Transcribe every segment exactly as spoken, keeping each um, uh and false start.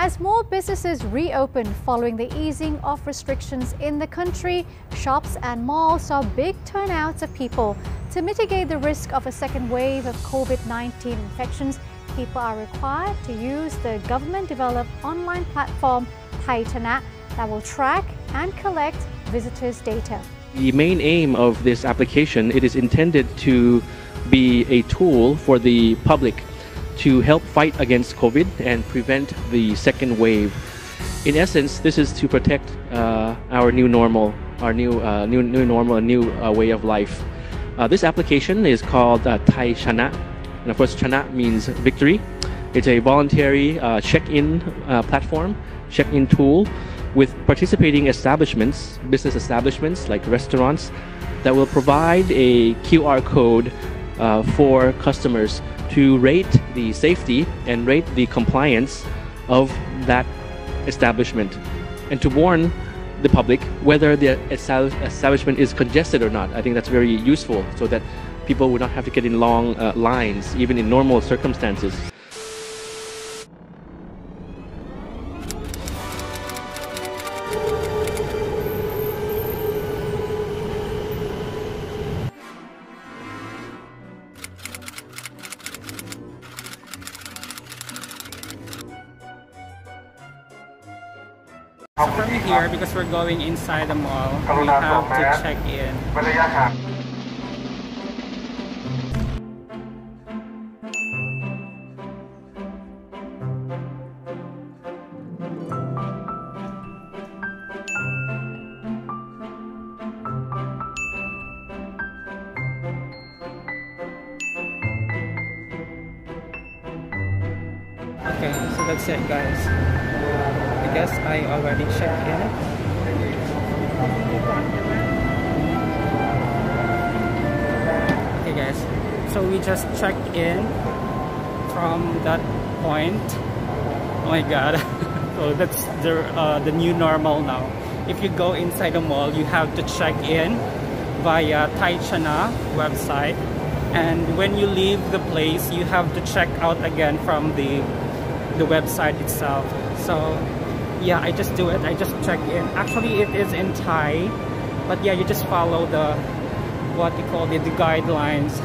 As more businesses reopen following the easing of restrictions in the country, shops and malls saw big turnouts of people. To mitigate the risk of a second wave of COVID nineteen infections, people are required to use the government-developed online platform Thai Chana that will track and collect visitors' data. The main aim of this application, it is intended to be a tool for the public to help fight against COVID and prevent the second wave. In essence, this is to protect uh, our new normal, our new, uh, new, new normal, a new uh, way of life. Uh, this application is called uh, Thai Chana, and of course Chana means victory. It's a voluntary uh, check-in uh, platform, check-in tool with participating establishments, business establishments like restaurants, that will provide a Q R code uh, for customers to rate the safety and rate the compliance of that establishment, and to warn the public whether the establishment is congested or not. I think that's very useful so that people would not have to get in long uh, lines, even in normal circumstances. We're here because we're going inside the mall. We have to check in. Okay, so that's it, guys. I guess I already checked in. Okay guys, so we just checked in from that point. Oh my god. So that's the, uh, the new normal now. If you go inside the mall, you have to check in via Thai Chana website. And when you leave the place, you have to check out again from the, the website itself. So yeah, I just do it. I just check in. Actually, it is in Thai, but yeah, you just follow the what you call it, the guidelines.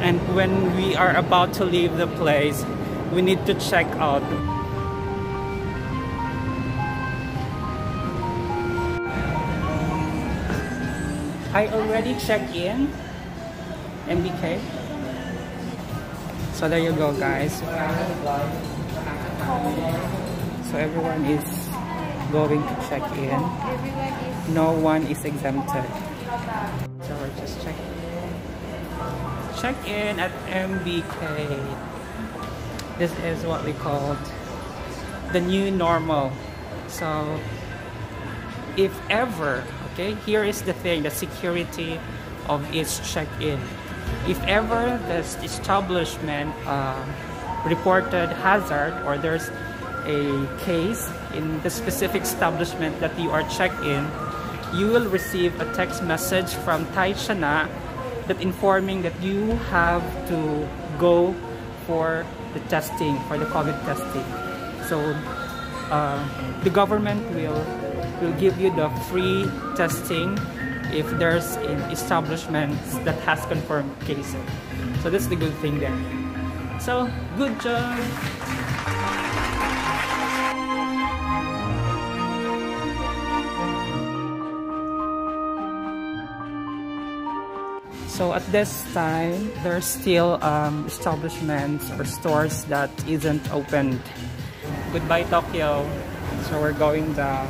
And when we are about to leave the place, we need to check out. I already checked in, M B K. So there you go, guys. So everyone is going to check in. No one is exempted. So we're just checking. Check in at M B K. This is what we called the new normal. So if ever, okay, here is the thing, the security of each check-in. If ever this establishment uh, reported hazard, or there's a case in the specific establishment that you are checked in, you will receive a text message from Thai Chana that informing that you have to go for the testing, for the COVID testing. So uh, the government will will give you the free testing if there's an establishment that has confirmed cases. So that's the good thing there. So good job. So at this time, there's still um, establishments or stores that isn't opened. Goodbye Tokyo. So we're going down.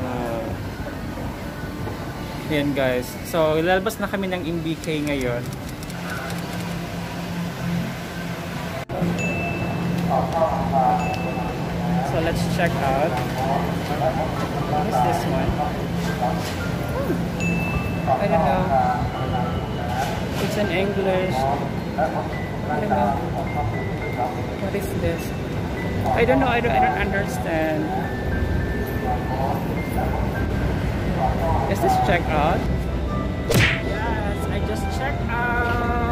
Wow. Yan guys. So lalabas na kami ng M B K ngayon. So let's check out. What is this one? Hmm. I don't know. It's in English. I don't know. What is this? I don't know. I don't. I don't understand. Is this check out? Yes, I just checked out.